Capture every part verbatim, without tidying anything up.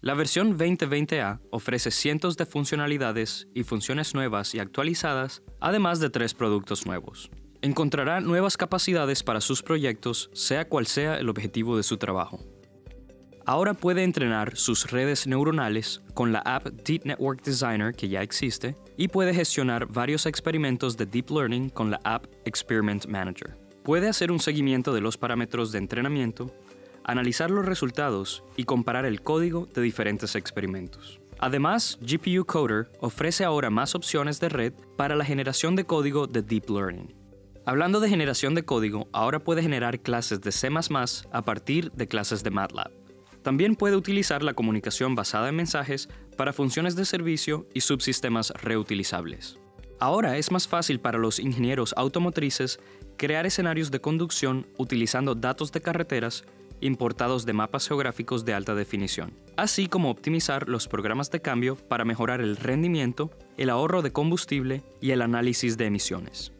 La versión veinte veinte A ofrece cientos de funcionalidades y funciones nuevas y actualizadas, además de tres productos nuevos. Encontrará nuevas capacidades para sus proyectos, sea cual sea el objetivo de su trabajo. Ahora puede entrenar sus redes neuronales con la app Deep Network Designer que ya existe y puede gestionar varios experimentos de Deep Learning con la app Experiment Manager. Puede hacer un seguimiento de los parámetros de entrenamiento, analizar los resultados y comparar el código de diferentes experimentos. Además, G P U Coder ofrece ahora más opciones de red para la generación de código de Deep Learning. Hablando de generación de código, ahora puede generar clases de C más más a partir de clases de MATLAB. También puede utilizar la comunicación basada en mensajes para funciones de servicio y subsistemas reutilizables. Ahora es más fácil para los ingenieros automotrices crear escenarios de conducción utilizando datos de carreteras importados de mapas geográficos de alta definición, así como optimizar los programas de cambio para mejorar el rendimiento, el ahorro de combustible y el análisis de emisiones.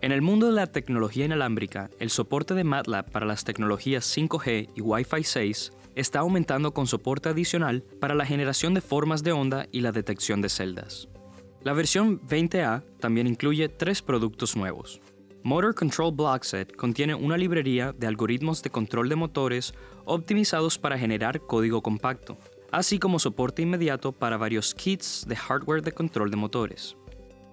En el mundo de la tecnología inalámbrica, el soporte de MATLAB para las tecnologías cinco G y Wi-Fi seis está aumentando con soporte adicional para la generación de formas de onda y la detección de celdas. La versión veinte A también incluye tres productos nuevos. Motor Control Block Set contiene una librería de algoritmos de control de motores optimizados para generar código compacto, así como soporte inmediato para varios kits de hardware de control de motores.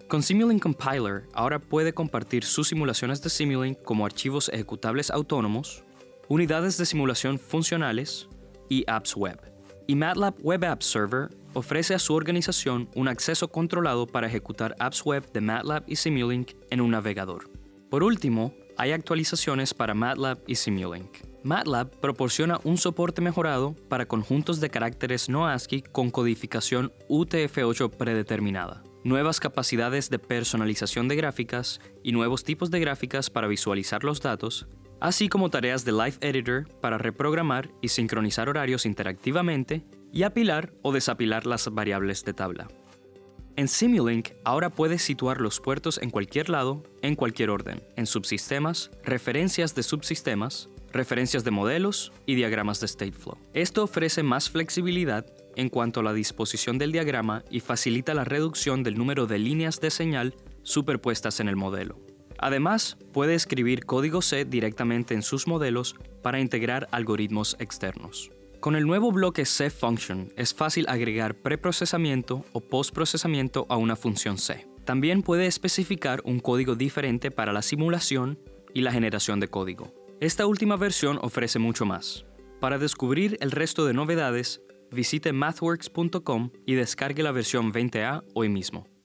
Con Simulink Compiler, ahora puede compartir sus simulaciones de Simulink como archivos ejecutables autónomos, unidades de simulación funcionales y apps web. Y MATLAB Web App Server ofrece a su organización un acceso controlado para ejecutar apps web de MATLAB y Simulink en un navegador. Por último, hay actualizaciones para MATLAB y Simulink. MATLAB proporciona un soporte mejorado para conjuntos de caracteres no ASCII con codificación U T F ocho predeterminada, nuevas capacidades de personalización de gráficas y nuevos tipos de gráficas para visualizar los datos, así como tareas de Live Editor para reprogramar y sincronizar horarios interactivamente y apilar o desapilar las variables de tabla. En Simulink, ahora puedes situar los puertos en cualquier lado, en cualquier orden, en subsistemas, referencias de subsistemas, referencias de modelos y diagramas de Stateflow. Esto ofrece más flexibilidad en cuanto a la disposición del diagrama y facilita la reducción del número de líneas de señal superpuestas en el modelo. Además, puede escribir código C directamente en sus modelos para integrar algoritmos externos. Con el nuevo bloque C Function, es fácil agregar preprocesamiento o postprocesamiento a una función C. También puede especificar un código diferente para la simulación y la generación de código. Esta última versión ofrece mucho más. Para descubrir el resto de novedades, visite mathworks punto com y descargue la versión veinte A hoy mismo.